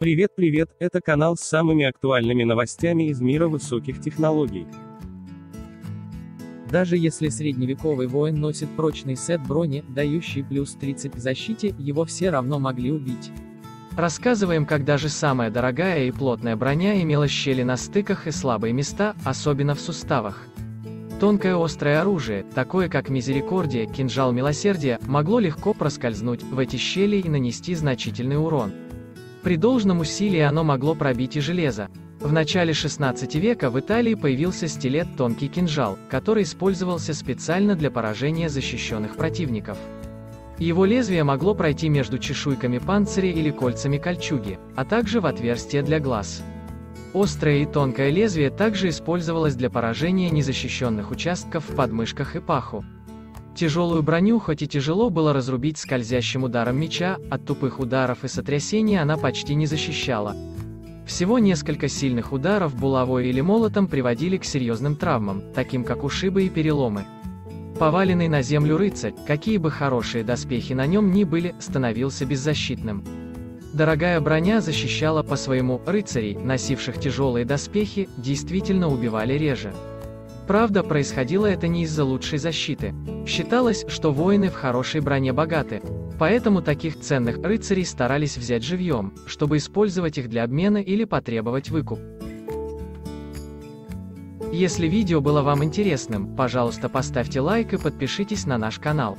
Привет, это канал с самыми актуальными новостями из мира высоких технологий. Даже если средневековый воин носит прочный сет брони, дающий плюс 30 к защите, его все равно могли убить. Рассказываем, как даже самая дорогая и плотная броня имела щели на стыках и слабые места, особенно в суставах. Тонкое острое оружие, такое как мизерикордия, кинжал милосердия, могло легко проскользнуть в эти щели и нанести значительный урон. При должном усилии оно могло пробить и железо. В начале 16 века в Италии появился стилет, тонкий кинжал, который использовался специально для поражения защищенных противников. Его лезвие могло пройти между чешуйками панциря или кольцами кольчуги, а также в отверстия для глаз. Острое и тонкое лезвие также использовалось для поражения незащищенных участков в подмышках и паху. Тяжелую броню хоть и тяжело было разрубить скользящим ударом меча, от тупых ударов и сотрясений она почти не защищала. Всего несколько сильных ударов булавой или молотом приводили к серьезным травмам, таким как ушибы и переломы. Поваленный на землю рыцарь, какие бы хорошие доспехи на нем ни были, становился беззащитным. Дорогая броня защищала по-своему, рыцарей, носивших тяжелые доспехи, действительно убивали реже. Правда, происходило это не из-за лучшей защиты. Считалось, что воины в хорошей броне богаты, поэтому таких ценных рыцарей старались взять живьем, чтобы использовать их для обмена или потребовать выкуп. Если видео было вам интересным, пожалуйста, поставьте лайк и подпишитесь на наш канал.